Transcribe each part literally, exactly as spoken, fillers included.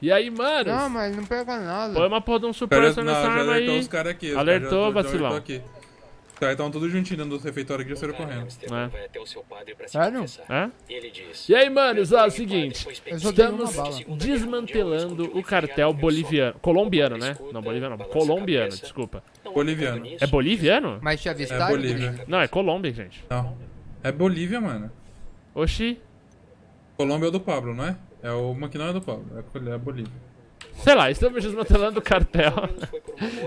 E aí, mano? Não, mas não pega nada. Põe uma porra de um suporte nessa arma alertou aí. Alertou os caras aqui. Alertou, vacilão. Alertou aqui. Os caras estavam todos juntinhos dentro do refeitório aqui e já saíram correndo. É. Sério? É? E aí, manos, ó, é o seguinte. Estamos desmantelando o cartel boliviano. Colombiano, né? Não, boliviano não. Colombiano, desculpa. Boliviano. É boliviano? Mas te avistaram? É Bolívia. Não, é Colômbia, gente. Não. É Bolívia, mano. Oxi. Colômbia é o do Pablo, não é? É o que não é do Pablo, é a Bolívia. Sei lá, estamos desmantelando o cartel.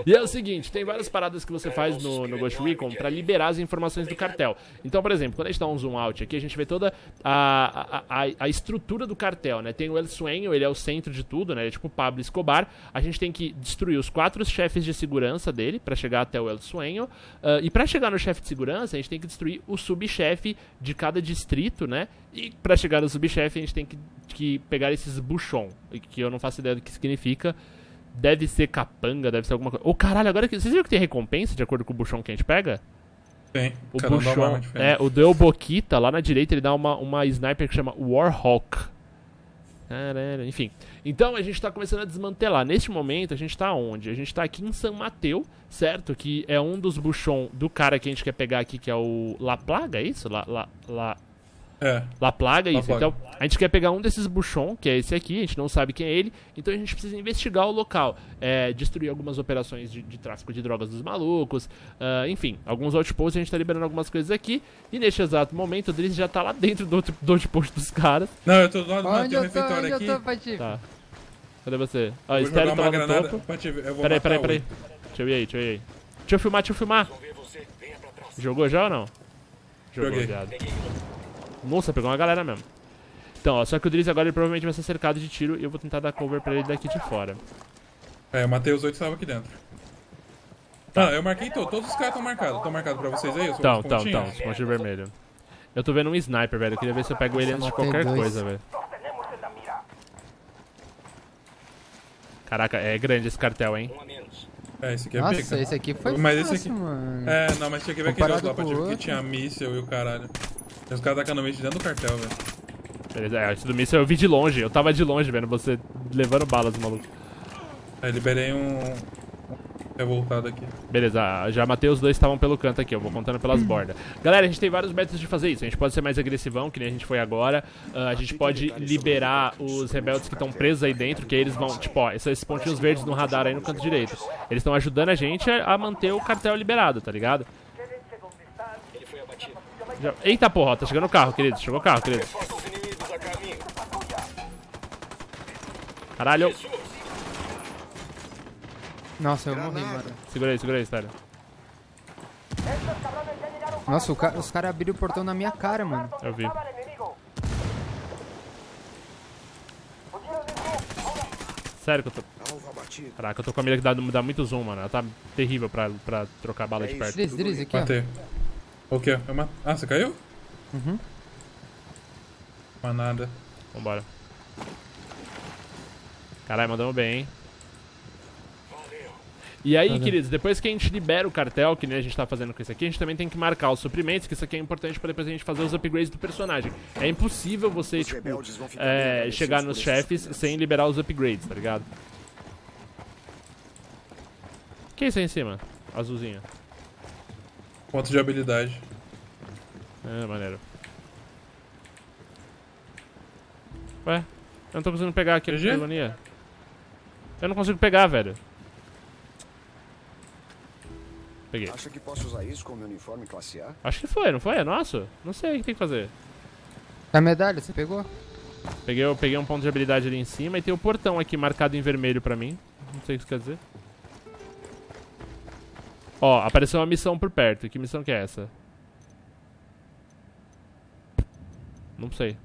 E é o seguinte, tem várias paradas que você faz no, no Ghost Recon pra liberar as informações do cartel. Então, por exemplo, quando a gente dá um zoom out aqui, a gente vê toda a, a, a, a estrutura do cartel, né? Tem o El Sueño, ele é o centro de tudo, né? Ele é tipo Pablo Escobar. A gente tem que destruir os quatro chefes de segurança dele pra chegar até o El Sueño. Uh, e pra chegar no chefe de segurança, a gente tem que destruir o subchefe de cada distrito, né? E pra chegar no subchefe, a gente tem que, que pegar esses buchon, que eu não faço ideia do que significa. Fica. Deve ser capanga, deve ser alguma coisa. Ô, oh, caralho, agora que... Vocês viram que tem recompensa de acordo com o buchão que a gente pega? Tem. O buchão, é, o do El Boquita, lá na direita, ele dá uma, uma sniper que chama Warhawk. Caralho, enfim. Então, a gente tá começando a desmantelar. Neste momento, a gente tá onde? A gente tá aqui em San Mateo, certo? Que é um dos buchão do cara que a gente quer pegar aqui, que é o La Plaga, é isso? La... La... La... É. La Plaga, isso. La Plaga. Então, a gente quer pegar um desses buchon, que é esse aqui, a gente não sabe quem é ele, então a gente precisa investigar o local, é, destruir algumas operações de, de tráfico de drogas dos malucos, uh, enfim, alguns outposts, a gente tá liberando algumas coisas aqui, e neste exato momento, o Drezzy já tá lá dentro do, outro, do outpost dos caras. Não, eu tô do lado do meu refeitório aqui. Tô, tá. Cadê você? Ó, o Stereo tá lá no topo. Peraí, peraí, peraí. Deixa eu ir aí, deixa eu ir aí. Deixa eu filmar, deixa eu filmar. Jogou já ou não? Jogou, viado. Nossa, pegou uma galera mesmo. Então, ó, só que o Drezzy agora ele provavelmente vai ser cercado de tiro e eu vou tentar dar cover pra ele daqui de fora. É, eu matei os oito que estavam aqui dentro. Tá, ah, eu marquei todos, todos os caras estão marcados. Estão marcados pra vocês aí? Estão, estão, estão, os pontinhos vermelhos. Eu tô vendo um sniper, velho, eu queria ver se eu pego ele antes de qualquer coisa, velho. Caraca, é grande esse cartel, hein? É, esse aqui é Nossa, pica. Nossa, esse aqui foi mas fácil, esse aqui... mano. É, não, mas tinha que ver aquele outro lá pra que tinha míssel e o caralho. Os caras tacando míssil dentro do cartel, velho. Beleza, é, esse do míssil eu vi de longe, eu tava de longe vendo você levando balas, maluco. É, liberei um... revoltado aqui. Beleza, já matei os dois que estavam pelo canto aqui, eu vou contando pelas bordas. Galera, a gente tem vários métodos de fazer isso, a gente pode ser mais agressivão, que nem a gente foi agora. Uh, a gente pode liberar os rebeldes que estão presos aí dentro, que aí eles vão, tipo, ó, esses pontinhos verdes no radar aí no canto direito. Eles estão ajudando a gente a manter o cartel liberado, tá ligado? Eita porra, tá chegando o carro, querido. Chegou o carro, querido. Caralho. Nossa, eu morri, mano. Segura aí, segura aí, Stereo. Nossa, ca os caras abriram o portão na minha cara, mano. Eu vi. Sério que eu tô... Caraca, eu tô com a mira que dá, dá muito zoom, mano. Ela tá terrível pra, pra trocar bala de perto. Driz, Driz, aqui, ó. O que? Ah, você caiu? Uhum. Mas nada. Vambora. Caralho, mandamos bem, hein? E aí, Valeu. queridos, depois que a gente libera o cartel, que nem a gente tá fazendo com isso aqui, a gente também tem que marcar os suprimentos, que isso aqui é importante pra depois a gente fazer os upgrades do personagem. É impossível você, tipo, é, chegar nos chefes sem liberar os upgrades, tá ligado? O que é isso aí em cima? Azulzinho. Ponto de habilidade. É, maneiro. Ué, eu não tô conseguindo pegar aquele G G? Eu não consigo pegar, velho. Peguei. Acho que posso usar isso como uniforme classe A? Acho que foi, não foi? É nosso? Não sei o que tem que fazer. A medalha, você pegou? Peguei, eu peguei um ponto de habilidade ali em cima e tem o portão aqui marcado em vermelho pra mim. Não sei o que isso quer dizer. Ó, oh, apareceu uma missão por perto. Que missão que é essa? Não sei.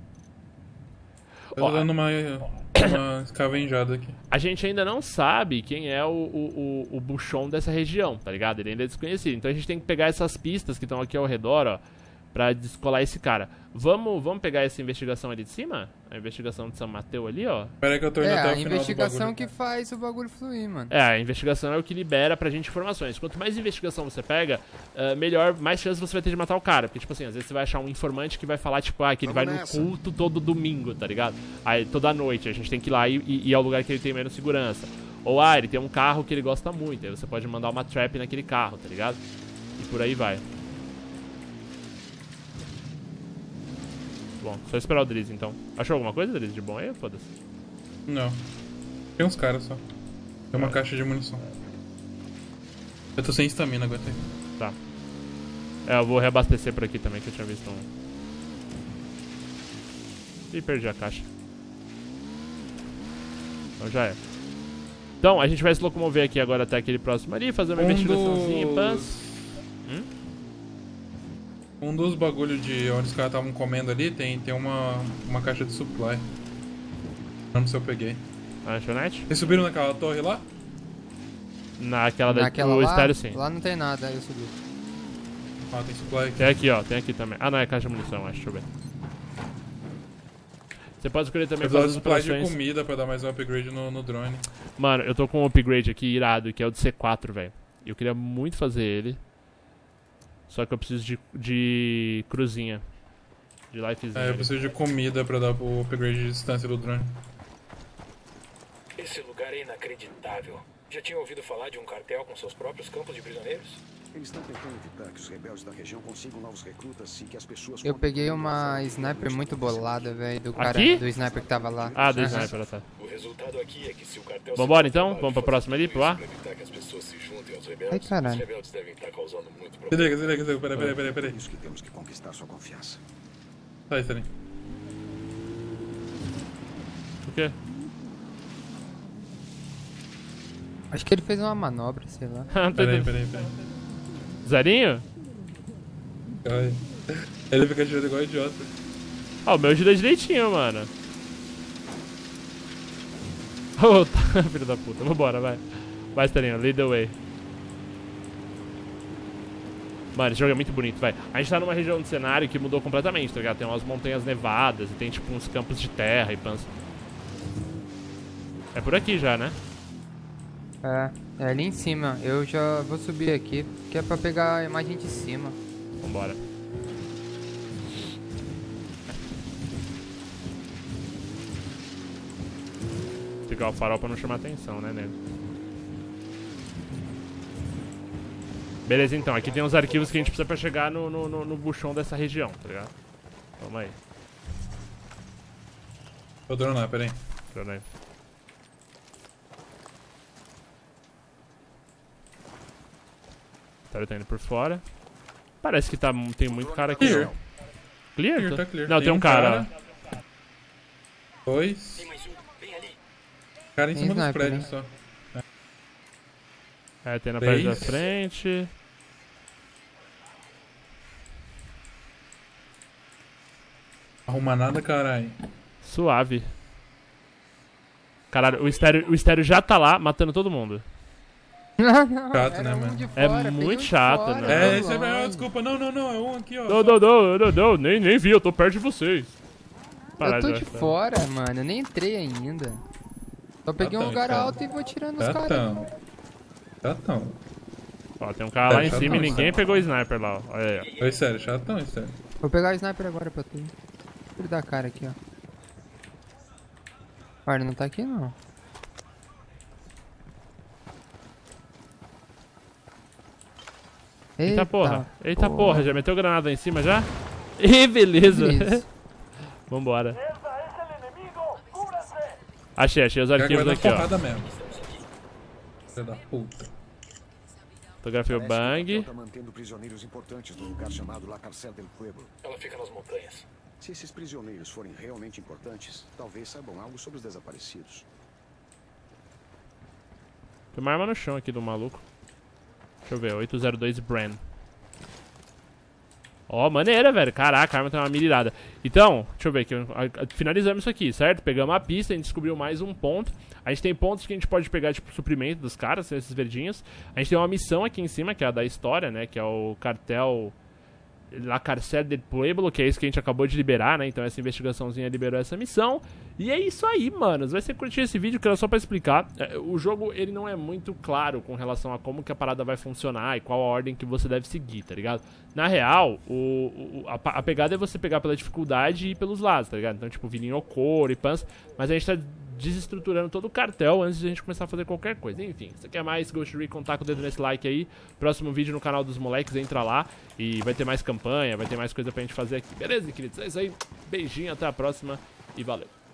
Tô oh, dando uma, uma escavenjada aqui. A gente ainda não sabe quem é o, o, o, o buchão dessa região, tá ligado? Ele ainda é desconhecido. Então a gente tem que pegar essas pistas que estão aqui ao redor, ó. pra descolar esse cara. Vamos, vamos pegar essa investigação ali de cima? A investigação de São Mateo ali, ó. Peraí que eu tô indo é, até o final do bagulho. É, a investigação que faz o bagulho fluir, mano. É, a investigação é o que libera pra gente informações. Quanto mais investigação você pega, uh, melhor, mais chance você vai ter de matar o cara. Porque, tipo assim, às vezes você vai achar um informante que vai falar, tipo, ah, que ele vamos vai nessa. no culto todo domingo, tá ligado? Aí, toda noite, a gente tem que ir lá e, e, e ir ao lugar que ele tem menos segurança. Ou, ah, ele tem um carro que ele gosta muito, aí você pode mandar uma trap naquele carro, tá ligado? E por aí vai. Bom, só esperar o Drezzy, então. Achou alguma coisa, Drezzy, de bom aí? Foda-se. Não. Tem uns caras só. Tem uma é. caixa de munição. Eu tô sem estamina, aguentei. Tá. É, eu vou reabastecer por aqui também, que eu tinha visto um... Ih, perdi a caixa. Então já é. Então, a gente vai se locomover aqui agora até aquele próximo ali, fazer uma um investigaçãozinha dos... pans. Hum? Um dos bagulhos de onde os caras estavam comendo ali, tem, tem uma, uma caixa de supply. Não sei se eu peguei. A lanchonete? Vocês subiram naquela torre lá? Naquela da Naquela lá, estéreo, sim. Lá não tem nada, aí eu subi. Ah, tem supply aqui. Tem aqui, ó, tem aqui também. Ah, não, é caixa de munição, acho, deixa eu ver. Você pode escolher também para as operações de comida pra dar mais um upgrade no, no drone. Mano, eu tô com um upgrade aqui irado, que é o de C quatro, velho. Eu queria muito fazer ele. Só que eu preciso de, de cruzinha. De lifezinha. É, eu preciso de comida pra dar o upgrade de distância do drone. Esse lugar é inacreditável. Já tinha ouvido falar de um cartel com seus próprios campos de prisioneiros? Eles estão tentando evitar que os rebeldes da região consigam novos recrutas assim que as pessoas... Eu peguei uma sniper muito bolada, velho, do cara, aqui? do sniper que tava lá. Ah, do uhum. sniper, tá. O resultado aqui é que se o cartel... Vambora então? Vamos pra próxima ali, pro ar? Ai, caralho. Se liga, se liga, se liga, peraí, peraí, peraí, peraí. Isso que temos que conquistar sua confiança. Sai, sai. O quê? Acho que ele fez uma manobra, sei lá. Peraí, peraí, peraí. Zerinho? Ele fica girando igual idiota. Ah, oh, o meu gira direitinho, mano. Oh, tá, filho da puta. Vambora, vai. Vai, Stereo, lead the way. Mano, esse jogo é muito bonito, vai. A gente tá numa região do cenário que mudou completamente, tá ligado? Tem umas montanhas nevadas e tem, tipo, uns campos de terra e pança. É por aqui já, né? É, é ali em cima. Eu já vou subir aqui, porque é pra pegar a imagem de cima. Vambora. Ficar o farol pra não chamar atenção, né, nego? Beleza, então. Aqui tem uns arquivos que a gente precisa pra chegar no, no, no, no buchão dessa região, tá ligado? Vamos aí. Vou dronar, peraí. Dronei. Ele tá indo por fora. Parece que tá, tem muito cara aqui. Clear. Clear? Clear, tá clear. Não, tem, tem um cara. cara. Dois. Tem mais um. Vem ali. Cara em tem cima dos prédios, né? Só. É, tem na Três. Parte da frente. Arruma nada, caralho. Suave. Caralho, o estéreo, o estéreo já tá lá matando todo mundo. Não, não, chato, né, mano? Um fora, é muito um chato, fora, mano. É, isso é melhor, desculpa. Não, não, não, é um aqui, ó. Não, não, não, não, não, nem, nem vi, eu tô perto de vocês. Parada, eu tô de eu fora, fora, mano, eu nem entrei ainda. Só peguei tá um lugar tá. alto e vou tirando tá os caras. Tá, tá tão. Ó, tem um cara é, lá em cima tão, e ninguém tá pegou o sniper lá, ó. Olha aí, ó. Oi, sério, chatão, isso aí. Vou pegar o sniper agora pra tu. Vou dar a cara aqui, ó. Olha, ele não tá aqui, não. Eita, Eita porra, Eita porra. porra, já meteu granada em cima já? Ih, beleza. Vambora. Achei, achei os arquivos aqui, ó. Filha da puta. Fotografia o bang. Tá mantendo prisioneiros importantes do lugar chamado La Cárcel de Pueblo. Ela fica nas montanhas. Se esses prisioneiros forem realmente importantes, talvez saibam algo sobre os desaparecidos. Tem uma arma no chão aqui do maluco. Deixa eu ver, oito zero dois Bran. Ó, oh, maneira, velho. Caraca, a arma tem uma mirada. Então, deixa eu ver aqui. Finalizamos isso aqui, certo? Pegamos a pista, a gente descobriu mais um ponto. A gente tem pontos que a gente pode pegar, tipo, suprimento dos caras, esses verdinhos. A gente tem uma missão aqui em cima, que é a da história, né? Que é o cartel La Cárcel de Pueblo, que é isso que a gente acabou de liberar, né? Então essa investigaçãozinha liberou essa missão. E é isso aí, manos. Vai ser curtir esse vídeo, que era só pra explicar. O jogo, ele não é muito claro com relação a como que a parada vai funcionar e qual a ordem que você deve seguir, tá ligado? Na real, o, o, a, a pegada é você pegar pela dificuldade e pelos lados, tá ligado? Então, tipo, vilinho, cor e pans. Mas a gente tá desestruturando todo o cartel antes de a gente começar a fazer qualquer coisa. Enfim, se você quer mais Ghost Recon, taca o dedo nesse like aí. Próximo vídeo no canal dos moleques, entra lá e vai ter mais campanha, vai ter mais coisa pra gente fazer aqui. Beleza, queridos? É isso aí. Beijinho, até a próxima e valeu.